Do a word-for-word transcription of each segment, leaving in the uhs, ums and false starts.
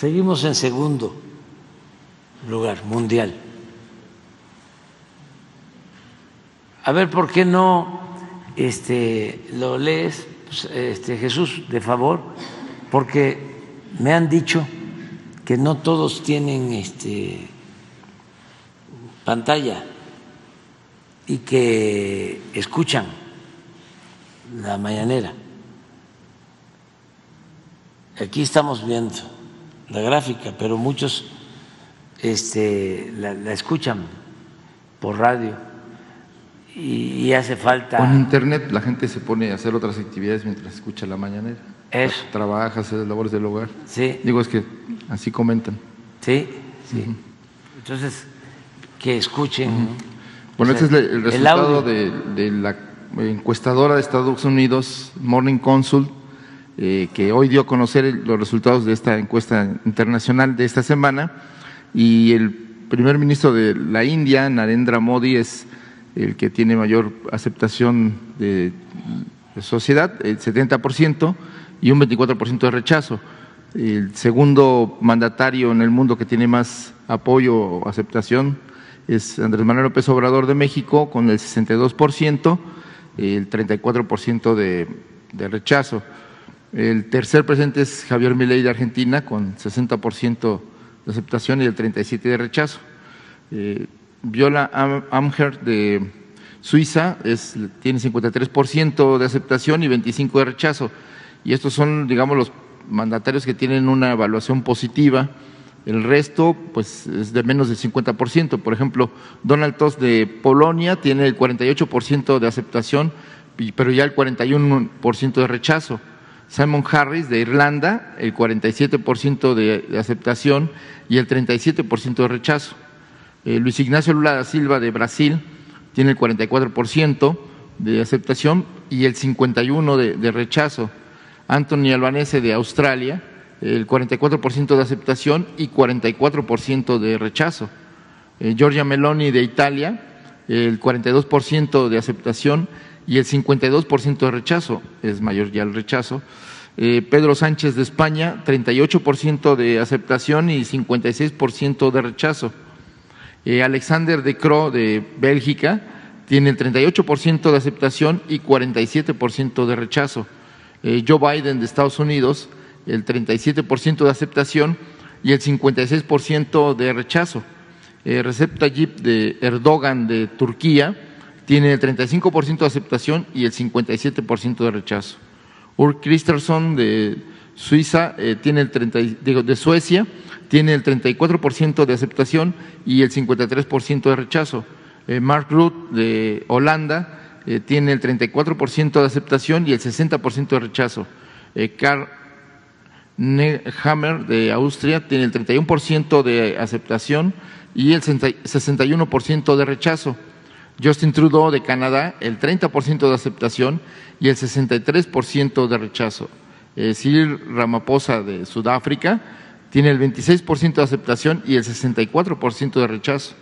Seguimos en segundo lugar mundial. A ver, ¿por qué no este, lo lees, este, Jesús, de favor? Porque me han dicho que no todos tienen este, pantalla y que escuchan La Mañanera. Aquí estamos viendo la gráfica, pero muchos este, la, la escuchan por radio y, y hace falta… O en internet la gente se pone a hacer otras actividades mientras escucha La Mañanera. Eso. Trabaja, hace labores del hogar. Sí. Digo, es que así comentan. Sí, sí. Uh-huh. Entonces, que escuchen. Uh-huh. Bueno, o sea, este es el resultado de, de la encuestadora de Estados Unidos, Morning Consult, Eh, que hoy dio a conocer los resultados de esta encuesta internacional de esta semana, y el primer ministro de la India, Narendra Modi, es el que tiene mayor aceptación de, de sociedad, el setenta por ciento, y un veinticuatro por ciento de rechazo. El segundo mandatario en el mundo que tiene más apoyo o aceptación es Andrés Manuel López Obrador de México, con el sesenta y dos por ciento, el treinta y cuatro por ciento de, de rechazo. El tercer presidente es Javier Milei de Argentina, con sesenta por ciento de aceptación y el treinta y siete por ciento de rechazo. Eh, Viola Amherd de Suiza es, tiene cincuenta y tres por ciento de aceptación y veinticinco por ciento de rechazo. Y estos son, digamos, los mandatarios que tienen una evaluación positiva. El resto, pues, es de menos del cincuenta por ciento. Por ejemplo, Donald Tusk de Polonia tiene el cuarenta y ocho por ciento de aceptación, pero ya el cuarenta y uno por ciento de rechazo. Simon Harris de Irlanda, el cuarenta y siete por ciento de, de aceptación y el treinta y siete por ciento de rechazo. Eh, Luis Ignacio Lula da Silva de Brasil tiene el cuarenta y cuatro por ciento de aceptación y el cincuenta y uno por ciento de, de rechazo. Anthony Albanese de Australia, el cuarenta y cuatro por ciento de aceptación y cuarenta y cuatro por ciento de rechazo. Eh, Giorgia Meloni de Italia, el cuarenta y dos por ciento de aceptación y el cincuenta y dos por ciento de rechazo, es mayor ya el rechazo. Eh, Pedro Sánchez de España, treinta y ocho por ciento de aceptación y cincuenta y seis por ciento de rechazo. Eh, Alexander de Croo de Bélgica tiene el treinta y ocho por ciento de aceptación y cuarenta y siete por ciento de rechazo. Eh, Joe Biden de Estados Unidos, el treinta y siete por ciento de aceptación y el cincuenta y seis por ciento de rechazo. Eh, Recep Tayyip de Erdogan de Turquía tiene el treinta y cinco por ciento de aceptación y el cincuenta y siete por ciento de rechazo. Ulf Kristersson de Suiza eh, tiene el treinta, digo, de Suecia tiene el treinta y cuatro por ciento de aceptación y el cincuenta y tres por ciento de rechazo. Eh, Mark Rutte de Holanda eh, tiene el treinta y cuatro por ciento de aceptación y el sesenta por ciento de rechazo. Eh, Karl Nehammer de Austria tiene el treinta y uno por ciento de aceptación y el sesenta y uno por ciento de rechazo. Justin Trudeau de Canadá, el treinta por ciento de aceptación y el sesenta y tres por ciento de rechazo. Eh, Cyril Ramaphosa de Sudáfrica tiene el veintiséis por ciento de aceptación y el sesenta y cuatro por ciento de rechazo.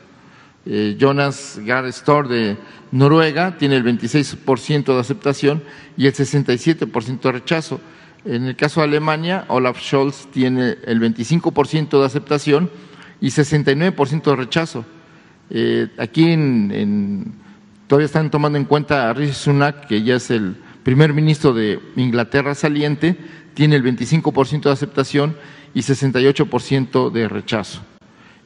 Eh, Jonas Garestor de Noruega tiene el veintiséis por ciento de aceptación y el sesenta y siete por ciento de rechazo. En el caso de Alemania, Olaf Scholz tiene el veinticinco por ciento de aceptación y sesenta y nueve por ciento de rechazo. Eh, aquí en, en, todavía están tomando en cuenta a Rishi Sunak, que ya es el primer ministro de Inglaterra saliente, tiene el veinticinco por ciento de aceptación y sesenta y ocho por ciento de rechazo.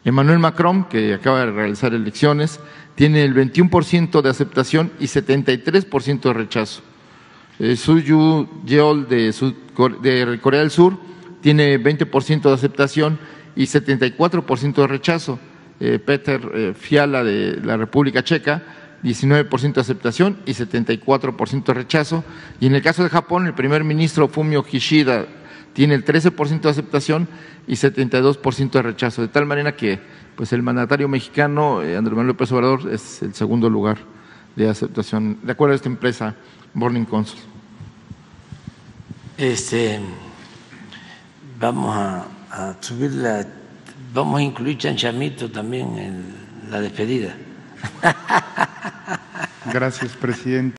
Emmanuel Macron, que acaba de realizar elecciones, tiene el veintiuno por ciento de aceptación y setenta y tres por ciento de rechazo. Eh, Su Yu Yeol de, Sud, de Corea del Sur tiene veinte por ciento de aceptación y setenta y cuatro por ciento de rechazo. Eh, Peter eh, Fiala de la República Checa, diecinueve por ciento de aceptación y setenta y cuatro por ciento de rechazo. Y en el caso de Japón, el primer ministro Fumio Kishida tiene el trece por ciento de aceptación y setenta y dos por ciento de rechazo. De tal manera que pues el mandatario mexicano, eh, Andrés Manuel López Obrador, es el segundo lugar de aceptación, de acuerdo a esta empresa, Morning Consult. Este, vamos a, a subir la… Vamos a incluir Chanchamito también en la despedida. Gracias, presidente.